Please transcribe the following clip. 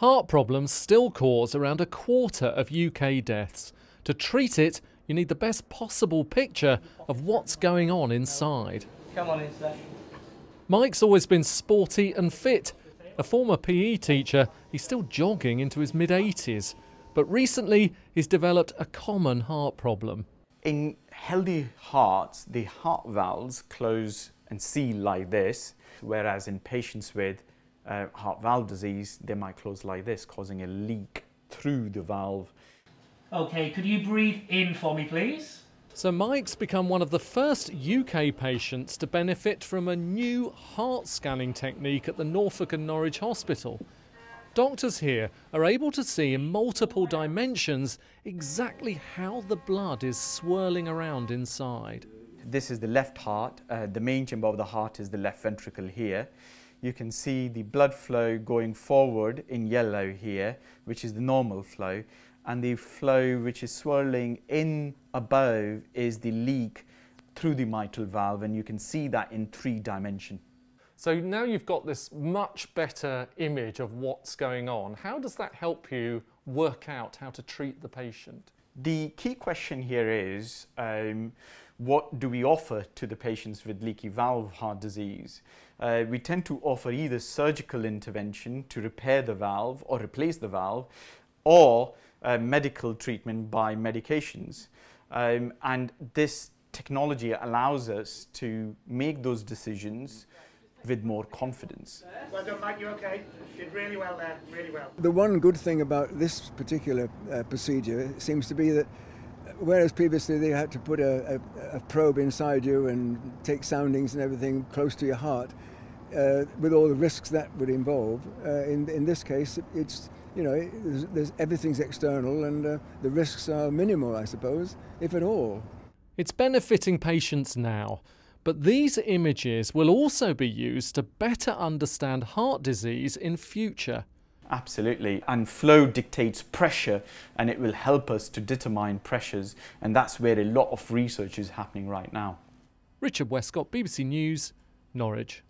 Heart problems still cause around a quarter of UK deaths. To treat it, you need the best possible picture of what's going on inside. Come on inside. Mike's always been sporty and fit. A former PE teacher, he's still jogging into his mid-80s. But recently, he's developed a common heart problem. In healthy hearts, the heart valves close and seal like this, whereas in patients with heart valve disease, they might close like this, causing a leak through the valve. Okay, could you breathe in for me, please? So Mike's become one of the first UK patients to benefit from a new heart scanning technique at the Norfolk and Norwich Hospital. Doctors here are able to see in multiple dimensions exactly how the blood is swirling around inside. This is the left heart. The main chamber of the heart is the left ventricle here. You can see the blood flow going forward in yellow here, which is the normal flow, and the flow which is swirling in above is the leak through the mitral valve, and you can see that in 3D. So now you've got this much better image of what's going on. How does that help you work out how to treat the patient? The key question here is, what do we offer to the patients with leaky valve heart disease? We tend to offer either surgical intervention to repair the valve or replace the valve, or medical treatment by medications. And this technology allows us to make those decisions with more confidence. Well done, Mike, you okay? Did really well there, really well. The one good thing about this particular procedure seems to be that whereas previously they had to put a probe inside you and take soundings and everything close to your heart, with all the risks that would involve, in this case it's, you know, everything's external and the risks are minimal, I suppose, if at all. It's benefiting patients now. But these images will also be used to better understand heart disease in future. Absolutely, and flow dictates pressure, and it will help us to determine pressures, and that's where a lot of research is happening right now. Richard Westcott, BBC News, Norwich.